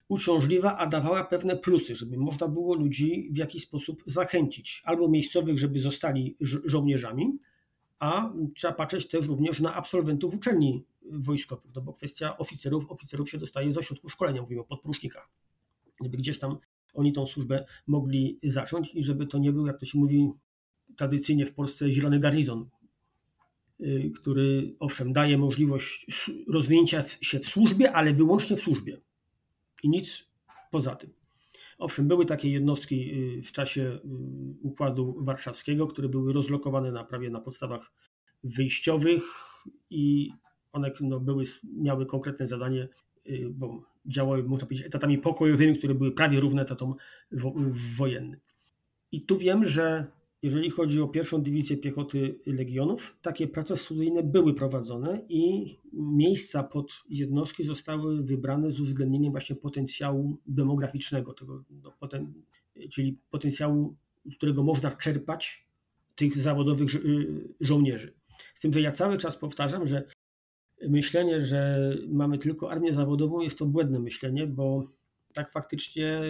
uciążliwa, a dawała pewne plusy, żeby można było ludzi w jakiś sposób zachęcić, albo miejscowych, żeby zostali żołnierzami, a trzeba patrzeć też również na absolwentów uczelni wojskowych, no bo kwestia oficerów się dostaje z ośrodków szkolenia, mówimy o podporucznikach, żeby gdzieś tam oni tą służbę mogli zacząć i żeby to nie był, jak to się mówi, tradycyjnie w Polsce zielony garnizon, który owszem daje możliwość rozwinięcia się w służbie, ale wyłącznie w służbie i nic poza tym. Owszem, były takie jednostki w czasie Układu Warszawskiego, które były rozlokowane na podstawach wyjściowych i one miały konkretne zadanie, bo działały, można powiedzieć, etatami pokojowymi, które były prawie równe etatom wojennym. I tu wiem, że jeżeli chodzi o pierwszą dywizję piechoty Legionów, takie prace studyjne były prowadzone i miejsca pod jednostki zostały wybrane z uwzględnieniem właśnie potencjału demograficznego, czyli potencjału, z którego można czerpać tych zawodowych żołnierzy. Z tym, że ja cały czas powtarzam, że myślenie, że mamy tylko armię zawodową, jest to błędne myślenie, bo tak faktycznie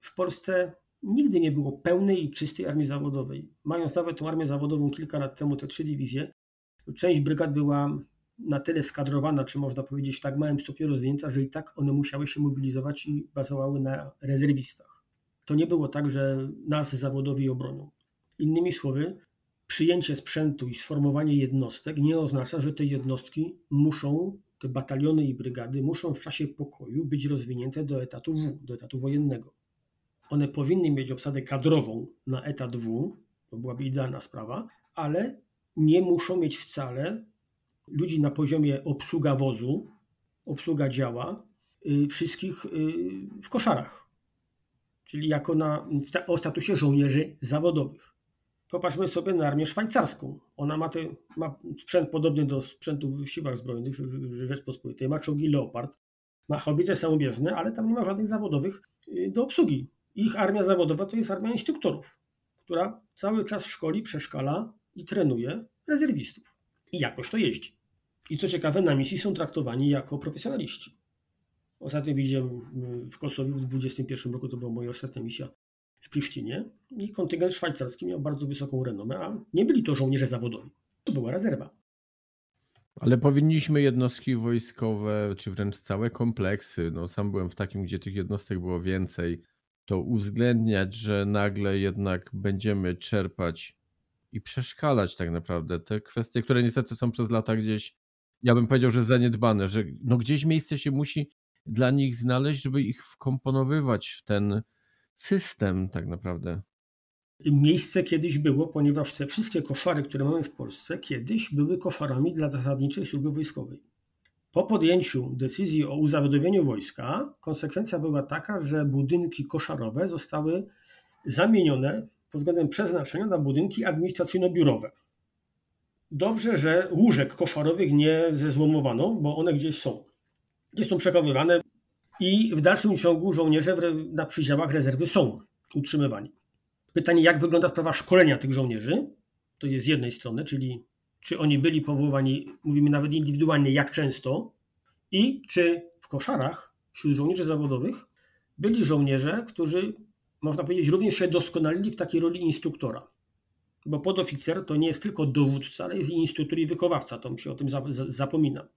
w Polsce nigdy nie było pełnej i czystej armii zawodowej. Mając nawet tą armię zawodową kilka lat temu, te 3 dywizje, część brygad była na tyle skadrowana, czy można powiedzieć w tak małym stopniu rozwinięta, że i tak one musiały się mobilizować i bazowały na rezerwistach. To nie było tak, że nas zawodowi obronią. Innymi słowy, przyjęcie sprzętu i sformowanie jednostek nie oznacza, że te jednostki muszą, te bataliony i brygady muszą w czasie pokoju być rozwinięte do etatu W, do etatu wojennego. One powinny mieć obsadę kadrową na etat W, to byłaby idealna sprawa, ale nie muszą mieć wcale ludzi na poziomie obsługa wozu, obsługa działa, wszystkich w koszarach, czyli jako o statusie żołnierzy zawodowych. Popatrzmy sobie na armię szwajcarską. Ona ma sprzęt podobny do sprzętu w siłach zbrojnych Rzeczpospolitej, ma czołgi Leopard, ma haubice samobieżne, ale tam nie ma żadnych zawodowych do obsługi. Ich armia zawodowa to jest armia instruktorów, która cały czas szkoli, przeszkala i trenuje rezerwistów. I jakoś to jeździ. I co ciekawe, na misji są traktowani jako profesjonaliści. Ostatnio widziałem w Kosowie w 2021 roku, to była moja ostatnia misja w Prisztinie, i kontyngent szwajcarski miał bardzo wysoką renomę, a nie byli to żołnierze zawodowi. To była rezerwa. Ale powinniśmy jednostki wojskowe, czy wręcz całe kompleksy, no sam byłem w takim, gdzie tych jednostek było więcej, to uwzględniać, że nagle jednak będziemy czerpać i przeszkalać tak naprawdę te kwestie, które niestety są przez lata gdzieś, ja bym powiedział, że zaniedbane, że no gdzieś miejsce się musi dla nich znaleźć, żeby ich wkomponowywać w ten system tak naprawdę. Miejsce kiedyś było, ponieważ te wszystkie koszary, które mamy w Polsce, kiedyś były koszarami dla zasadniczej służby wojskowej. Po podjęciu decyzji o uzawodowieniu wojska, konsekwencja była taka, że budynki koszarowe zostały zamienione pod względem przeznaczenia na budynki administracyjno-biurowe. Dobrze, że łóżek koszarowych nie zezłomowano, bo one gdzieś są. Gdzieś są przekawywane i w dalszym ciągu żołnierze na przydziałach rezerwy są utrzymywani. Pytanie, jak wygląda sprawa szkolenia tych żołnierzy, to jest z jednej strony, czyli czy oni byli powoływani, mówimy nawet indywidualnie, jak często, i czy w koszarach wśród żołnierzy zawodowych byli żołnierze, którzy, można powiedzieć, również się doskonalili w takiej roli instruktora. Bo podoficer to nie jest tylko dowódca, ale jest i instruktor i wychowawca, to mi się o tym zapomina.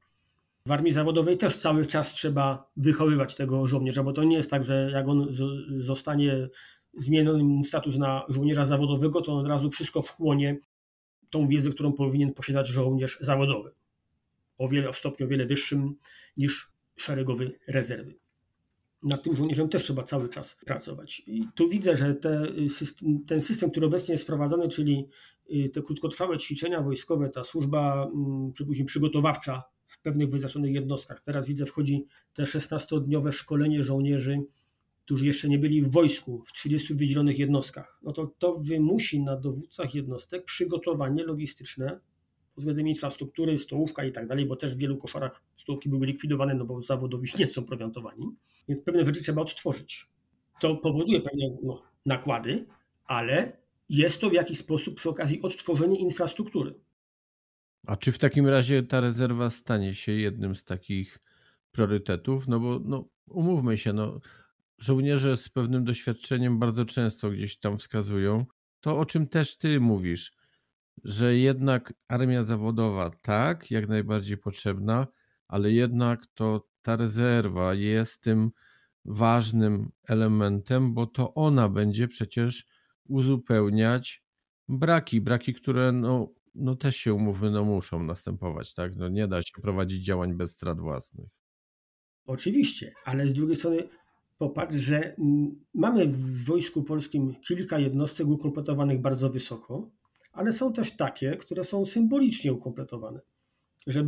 W armii zawodowej też cały czas trzeba wychowywać tego żołnierza, bo to nie jest tak, że jak on zostanie zmieniony mu status na żołnierza zawodowego, to on od razu wszystko wchłonie tą wiedzę, którą powinien posiadać żołnierz zawodowy. W stopniu o wiele wyższym niż szeregowy rezerwy. Nad tym żołnierzem też trzeba cały czas pracować. I tu widzę, że ten system, który obecnie jest wprowadzany, czyli te krótkotrwałe ćwiczenia wojskowe, ta służba czy później przygotowawcza w pewnych wyznaczonych jednostkach. Teraz widzę, wchodzi te 16-dniowe szkolenie żołnierzy, którzy jeszcze nie byli w wojsku, w 30 wydzielonych jednostkach. No to wymusi na dowódcach jednostek przygotowanie logistyczne pod względem infrastruktury, stołówka i tak dalej, bo też w wielu koszarach stołówki były likwidowane, no bo zawodowi nie są prowiantowani, więc pewne rzeczy trzeba odtworzyć. To powoduje pewne nakłady, ale jest to w jakiś sposób przy okazji odtworzenie infrastruktury. A czy w takim razie ta rezerwa stanie się jednym z takich priorytetów? No bo umówmy się, żołnierze z pewnym doświadczeniem bardzo często gdzieś tam wskazują to, o czym też ty mówisz, że jednak armia zawodowa tak, jak najbardziej potrzebna, ale jednak to ta rezerwa jest tym ważnym elementem, bo to ona będzie przecież uzupełniać braki, które też się umówmy, muszą następować, tak? Nie da się prowadzić działań bez strat własnych. Oczywiście, ale z drugiej strony popatrz, że mamy w Wojsku Polskim kilka jednostek ukompletowanych bardzo wysoko, ale są też takie, które są symbolicznie ukompletowane. Że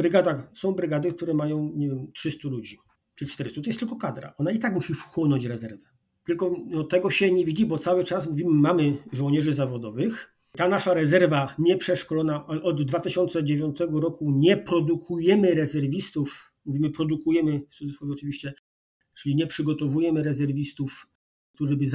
są brygady, które mają, nie wiem, 300 ludzi czy 400. To jest tylko kadra. Ona i tak musi wchłonąć rezerwę. Tylko tego się nie widzi, bo cały czas mówimy, mamy żołnierzy zawodowych. Ta nasza rezerwa nieprzeszkolona od 2009 roku nie produkujemy rezerwistów. Mówimy produkujemy, w cudzysłowie oczywiście, czyli nie przygotowujemy rezerwistów, którzy by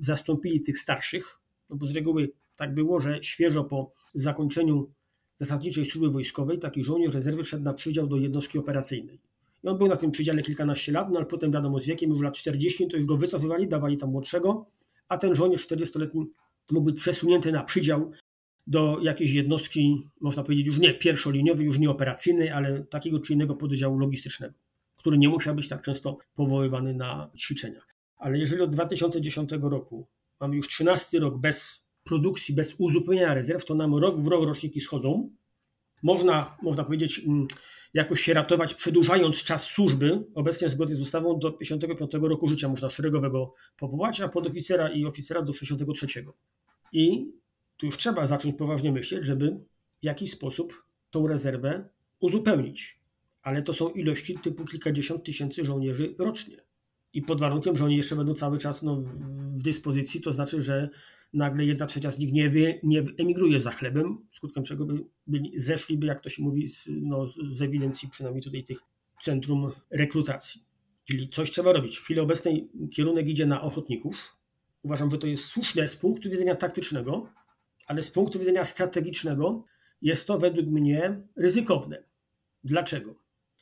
zastąpili tych starszych, no bo z reguły tak było, że świeżo po zakończeniu zasadniczej służby wojskowej taki żołnierz rezerwy szedł na przydział do jednostki operacyjnej. I on był na tym przydziale kilkanaście lat, ale potem wiadomo z wiekiem, już lat 40, to już go wycofywali, dawali tam młodszego, a ten żołnierz 40-letni mógł być przesunięty na przydział do jakiejś jednostki, można powiedzieć już nie pierwszoliniowej, już nie operacyjnej, ale takiego czy innego poddziału logistycznego, który nie musiał być tak często powoływany na ćwiczenia. Ale jeżeli od 2010 roku mamy już 13 rok bez produkcji bez uzupełniania rezerw, to nam rok w rok roczniki schodzą. Można powiedzieć, jakoś się ratować, przedłużając czas służby. Obecnie zgodnie z ustawą do 55 roku życia można szeregowego powołać, a podoficera i oficera do 63. I tu już trzeba zacząć poważnie myśleć, żeby w jakiś sposób tą rezerwę uzupełnić. Ale to są ilości typu kilkadziesiąt tysięcy żołnierzy rocznie. I pod warunkiem, że oni jeszcze będą cały czas w dyspozycji, to znaczy, że nagle 1/3 z nich nie emigruje za chlebem, skutkiem czego zeszliby, jak to się mówi, z ewidencji przynajmniej tutaj tych centrum rekrutacji. Czyli coś trzeba robić. W chwili obecnej kierunek idzie na ochotników. Uważam, że to jest słuszne z punktu widzenia taktycznego, ale z punktu widzenia strategicznego jest to według mnie ryzykowne. Dlaczego?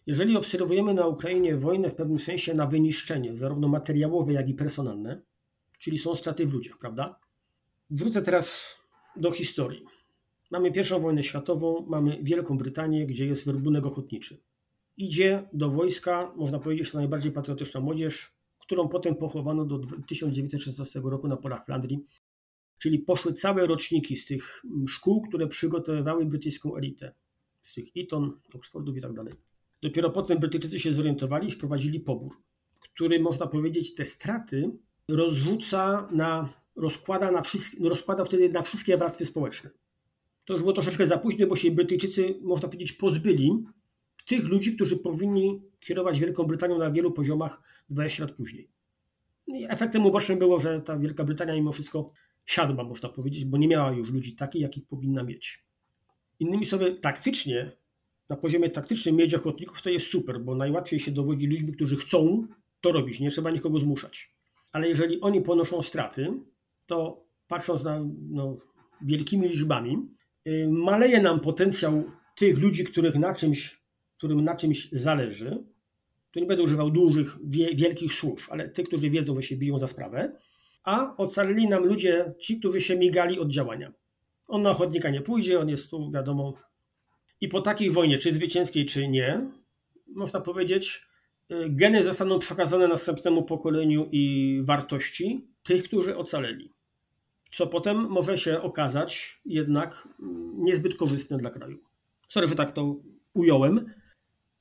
Jeżeli obserwujemy na Ukrainie wojnę w pewnym sensie na wyniszczenie, zarówno materiałowe, jak i personalne, czyli są straty w ludziach, prawda? Wrócę teraz do historii. Mamy I wojnę światową, mamy Wielką Brytanię, gdzie jest werbunek ochotniczy. Idzie do wojska, można powiedzieć, najbardziej patriotyczna młodzież, którą potem pochowano do 1916 roku na polach Flandrii. Czyli poszły całe roczniki z tych szkół, które przygotowywały brytyjską elitę. Z tych Eton, Oxfordów i tak dalej. Dopiero potem Brytyjczycy się zorientowali i wprowadzili pobór, który, można powiedzieć, te straty rozkłada wtedy na wszystkie warstwy społeczne. To już było troszeczkę za późno, bo się Brytyjczycy, można powiedzieć, pozbyli tych ludzi, którzy powinni kierować Wielką Brytanią na wielu poziomach 20 lat później. I efektem ubocznym było, że ta Wielka Brytania mimo wszystko siadła, można powiedzieć, bo nie miała już ludzi takich, jakich powinna mieć. Innymi słowy, taktycznie, na poziomie taktycznym mieć ochotników to jest super, bo najłatwiej się dowodzi ludźmi, którzy chcą to robić, nie trzeba nikogo zmuszać. Ale jeżeli oni ponoszą straty, to patrząc na wielkimi liczbami, maleje nam potencjał tych ludzi, którym na czymś zależy. Tu nie będę używał dużych, wielkich słów, ale tych, którzy wiedzą, że się biją za sprawę, a ocalili nam ludzie, ci, którzy się migali od działania. On na ochotnika nie pójdzie, on jest tu, wiadomo. I po takiej wojnie, czy zwycięskiej, czy nie, można powiedzieć, geny zostaną przekazane następnemu pokoleniu i wartości tych, którzy ocaleli. Co potem może się okazać jednak niezbyt korzystne dla kraju. Sorry, że tak to ująłem.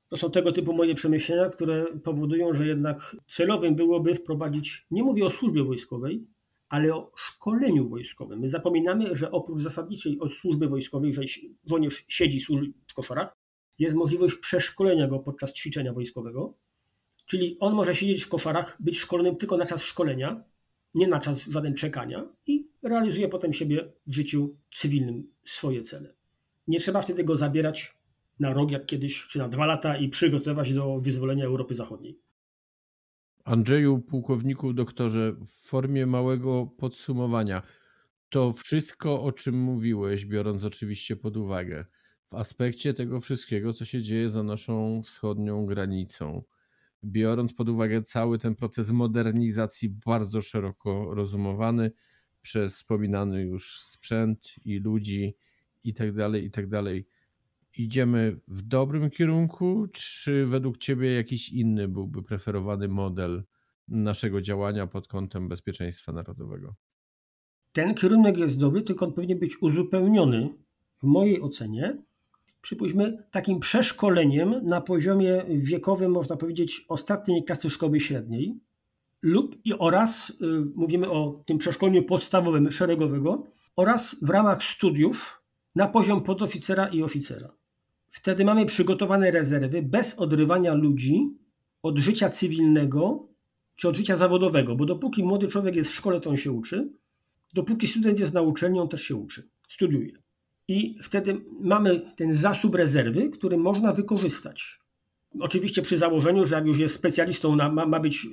To są tego typu moje przemyślenia, które powodują, że jednak celowym byłoby wprowadzić, nie mówię o służbie wojskowej, ale o szkoleniu wojskowym. My zapominamy, że oprócz zasadniczej służby wojskowej, że żołnierz siedzi w koszarach, jest możliwość przeszkolenia go podczas ćwiczenia wojskowego. Czyli on może siedzieć w koszarach, być szkolonym tylko na czas szkolenia, nie na czas żaden czekania i realizuje potem siebie w życiu cywilnym swoje cele. Nie trzeba wtedy go zabierać na rok jak kiedyś, czy na 2 lata i przygotowywać do wyzwolenia Europy Zachodniej. Andrzeju, pułkowniku, doktorze, w formie małego podsumowania, to wszystko, o czym mówiłeś, biorąc oczywiście pod uwagę, w aspekcie tego wszystkiego, co się dzieje za naszą wschodnią granicą, biorąc pod uwagę cały ten proces modernizacji bardzo szeroko rozumowany przez wspominany już sprzęt i ludzi i tak dalej, idziemy w dobrym kierunku, czy według Ciebie jakiś inny byłby preferowany model naszego działania pod kątem bezpieczeństwa narodowego? Ten kierunek jest dobry, tylko on powinien być uzupełniony, w mojej ocenie, przypuśćmy, takim przeszkoleniem na poziomie wiekowym, można powiedzieć, ostatniej klasy szkoły średniej mówimy o tym przeszkoleniu podstawowym, szeregowego oraz w ramach studiów na poziom podoficera i oficera. Wtedy mamy przygotowane rezerwy bez odrywania ludzi od życia cywilnego czy od życia zawodowego, bo dopóki młody człowiek jest w szkole, to on się uczy, dopóki student jest na uczelni, on też się uczy, studiuje. I wtedy mamy ten zasób rezerwy, który można wykorzystać. Oczywiście przy założeniu, że jak już jest specjalistą, ma być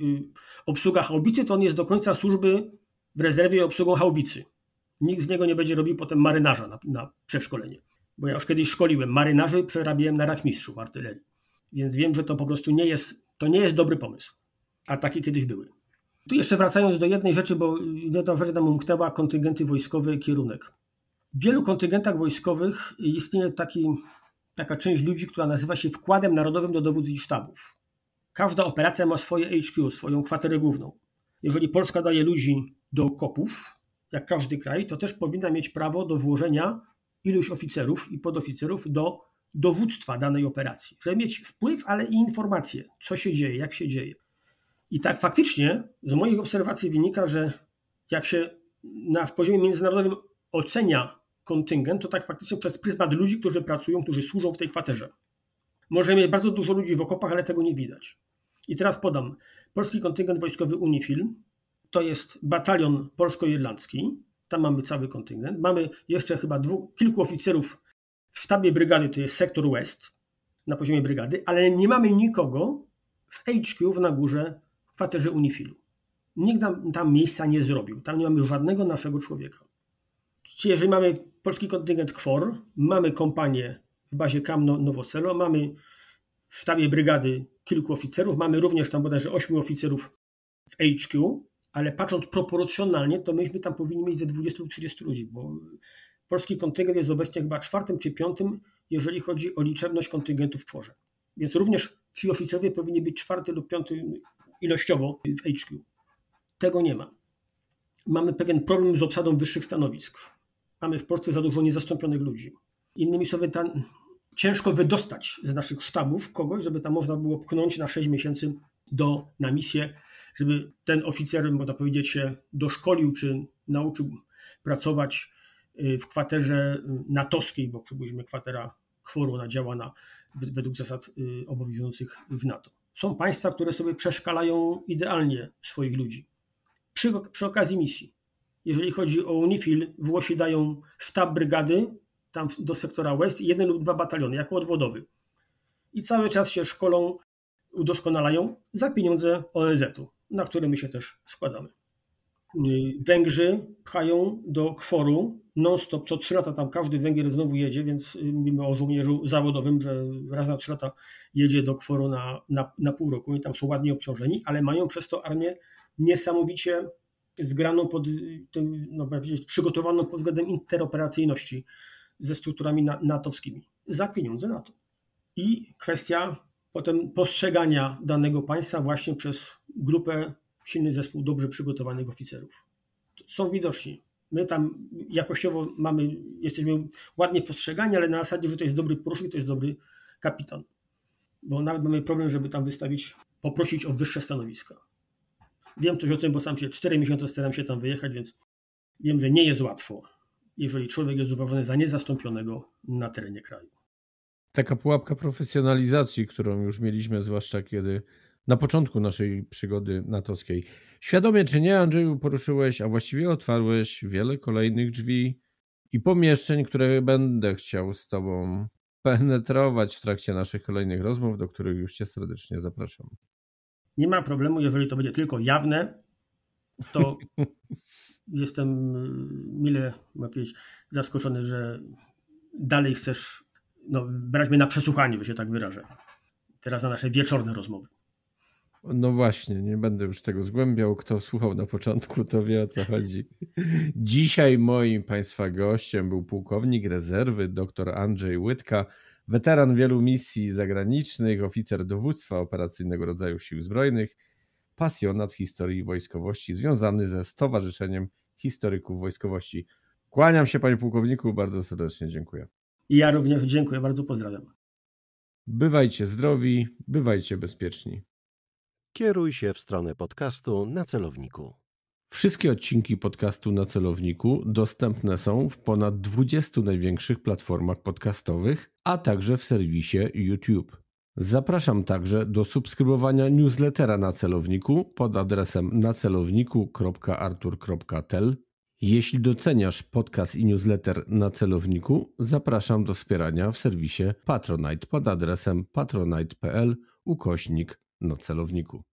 obsługa haubicy, to on jest do końca służby w rezerwie obsługą haubicy. Nikt z niego nie będzie robił potem marynarza na przeszkolenie. Bo ja już kiedyś szkoliłem marynarzy, przerabiałem na rachmistrzów artylerii. Więc wiem, że to po prostu nie jest dobry pomysł. A takie kiedyś były. Tu jeszcze wracając do jednej rzeczy, bo jedna rzecz nam umknęła, kontyngenty wojskowe, kierunek. W wielu kontyngentach wojskowych istnieje taka część ludzi, która nazywa się wkładem narodowym do dowództw i sztabów. Każda operacja ma swoje HQ, swoją kwaterę główną. Jeżeli Polska daje ludzi do okopów, jak każdy kraj, to też powinna mieć prawo do włożenia iluś oficerów i podoficerów do dowództwa danej operacji, żeby mieć wpływ, ale i informacje, co się dzieje, jak się dzieje. I tak faktycznie z moich obserwacji wynika, że jak się w poziomie międzynarodowym ocenia kontyngent, to tak faktycznie przez pryzmat ludzi, którzy pracują, którzy służą w tej kwaterze. Możemy mieć bardzo dużo ludzi w okopach, ale tego nie widać. I teraz podam. Polski kontyngent wojskowy Unifil to jest batalion polsko-irlandzki. Tam mamy cały kontyngent. Mamy jeszcze chyba kilku oficerów w sztabie brygady, to jest sektor West na poziomie brygady, ale nie mamy nikogo w HQ na górze w kwaterze Unifilu. Nikt tam miejsca nie zrobił. Tam nie mamy żadnego naszego człowieka. Czyli jeżeli mamy polski kontyngent Kwor, mamy kompanię w bazie Kamno Nowoselo, mamy w sztabie brygady kilku oficerów, mamy również tam bodajże 8 oficerów w HQ, ale patrząc proporcjonalnie, to myśmy tam powinni mieć ze 20 lub 30 ludzi, bo polski kontyngent jest obecnie chyba 4. czy 5., jeżeli chodzi o liczebność kontyngentów w Kworze. Więc również ci oficerowie powinni być 4. lub 5. ilościowo w HQ. Tego nie ma. Mamy pewien problem z obsadą wyższych stanowisk. Mamy w Polsce za dużo niezastąpionych ludzi. Innymi słowy, ciężko wydostać z naszych sztabów kogoś, żeby tam można było pchnąć na 6 miesięcy na misję, żeby ten oficer, można powiedzieć, się doszkolił czy nauczył pracować w kwaterze natowskiej, bo przypuśćmy kwatera Kworu, ona działa według zasad obowiązujących w NATO. Są państwa, które sobie przeszkalają idealnie swoich ludzi. Przy okazji misji, jeżeli chodzi o Unifil, Włosi dają sztab brygady tam do sektora West i 1 lub 2 bataliony jako odwodowy. I cały czas się szkolą, udoskonalają za pieniądze ONZ-u, na które my się też składamy. Węgrzy pchają do Kworu non-stop, co 3 lata tam każdy Węgier znowu jedzie, więc mówimy o żołnierzu zawodowym, że raz na 3 lata jedzie do Kworu na pół roku i tam są ładnie obciążeni, ale mają przez to armię niesamowicie zgraną pod tym, przygotowaną pod względem interoperacyjności ze strukturami natowskimi za pieniądze NATO. I kwestia potem postrzegania danego państwa właśnie przez grupę, silny zespół dobrze przygotowanych oficerów. Są widoczni. My tam jakościowo jesteśmy ładnie postrzegani, ale na zasadzie, że to jest dobry porusznik, to jest dobry kapitan. Bo nawet mamy problem, żeby tam poprosić o wyższe stanowiska. Wiem coś o tym, bo sam się 4 miesiące staram się tam wyjechać, więc wiem, że nie jest łatwo, jeżeli człowiek jest uważany za niezastąpionego na terenie kraju. Taka pułapka profesjonalizacji, którą już mieliśmy, zwłaszcza kiedy na początku naszej przygody natowskiej. Świadomie czy nie, Andrzeju, poruszyłeś, a właściwie otwarłeś wiele kolejnych drzwi i pomieszczeń, które będę chciał z Tobą penetrować w trakcie naszych kolejnych rozmów, do których już Cię serdecznie zapraszam. Nie ma problemu, jeżeli to będzie tylko jawne, to jestem mile zaskoczony, że dalej chcesz brać mnie na przesłuchanie, że się tak wyrażę. Teraz na nasze wieczorne rozmowy. No właśnie, nie będę już tego zgłębiał. Kto słuchał na początku, to wie, o co chodzi. Dzisiaj moim Państwa gościem był pułkownik rezerwy dr Andrzej Łydka, weteran wielu misji zagranicznych, oficer Dowództwa Operacyjnego Rodzajów Sił Zbrojnych, pasjonat historii wojskowości, związany ze Stowarzyszeniem Historyków Wojskowości. Kłaniam się, panie pułkowniku, bardzo serdecznie dziękuję. Ja również dziękuję, bardzo pozdrawiam. Bywajcie zdrowi, bywajcie bezpieczni. Kieruj się w stronę podcastu Na Celowniku. Wszystkie odcinki podcastu Na Celowniku dostępne są w ponad 20 największych platformach podcastowych, a także w serwisie YouTube. Zapraszam także do subskrybowania newslettera Na Celowniku pod adresem nacelowniku.artur.tel. Jeśli doceniasz podcast i newsletter Na Celowniku, zapraszam do wspierania w serwisie Patronite pod adresem patronite.pl/Na Celowniku.